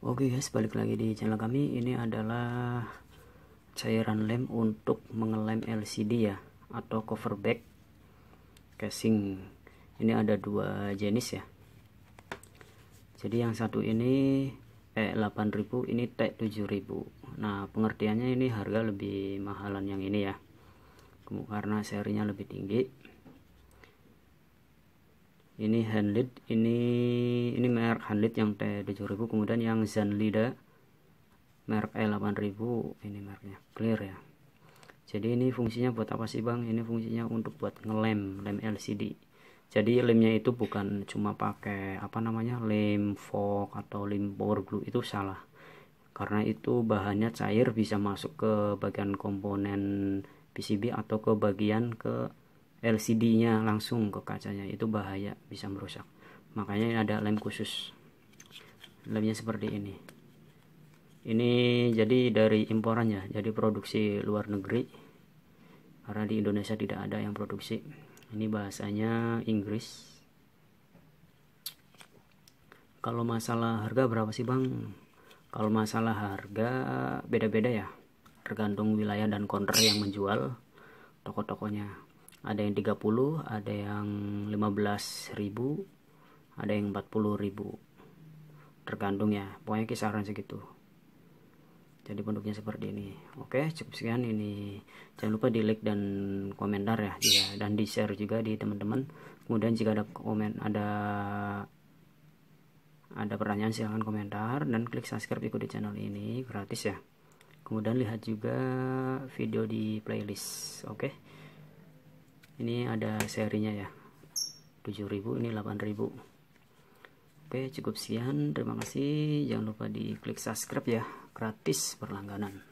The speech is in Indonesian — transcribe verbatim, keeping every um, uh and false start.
Oke okay guys, balik lagi di channel kami. Ini adalah cairan lem untuk mengelem L C D ya, atau cover back casing. Ini ada dua jenis ya. Jadi yang satu ini T delapan ribu, ini T tujuh ribu. Nah, pengertiannya ini harga lebih mahalan yang ini ya, karena serinya lebih tinggi. Ini handlid, ini ini merek handlid yang T tujuh ribu, kemudian yang Zhanlida merek E delapan ribu, ini mereknya clear ya. Jadi ini fungsinya buat apa sih Bang? Ini fungsinya untuk buat ngelem lem L C D. Jadi lemnya itu bukan cuma pakai apa namanya lem fork atau lem power glue, itu salah. Karena itu bahannya cair, bisa masuk ke bagian komponen P C B atau ke bagian ke L C D-nya langsung ke kacanya, itu bahaya, bisa merusak. Makanya ini ada lem khusus. Lemnya seperti ini. Ini jadi dari imporan ya, jadi produksi luar negeri. Karena di Indonesia tidak ada yang produksi. Ini bahasanya Inggris. Kalau masalah harga berapa sih Bang? Kalau masalah harga beda-beda ya, tergantung wilayah dan counter yang menjual, toko-tokonya. Ada yang tiga puluh, ada yang lima belas ribu, ada yang empat puluh ribu, tergantung ya, pokoknya kisaran segitu. Jadi bentuknya seperti ini. Oke, cukup sekian. Ini jangan lupa di like dan komentar ya, ya dan di share juga di teman-teman. Kemudian jika ada komen, ada ada pertanyaan, silahkan komentar dan klik subscribe, ikuti channel ini gratis ya. Kemudian lihat juga video di playlist. Oke, ini ada serinya ya, tujuh ribu, ini delapan ribu. Oke, cukup sekian, terima kasih. Jangan lupa di klik subscribe ya, gratis berlangganan.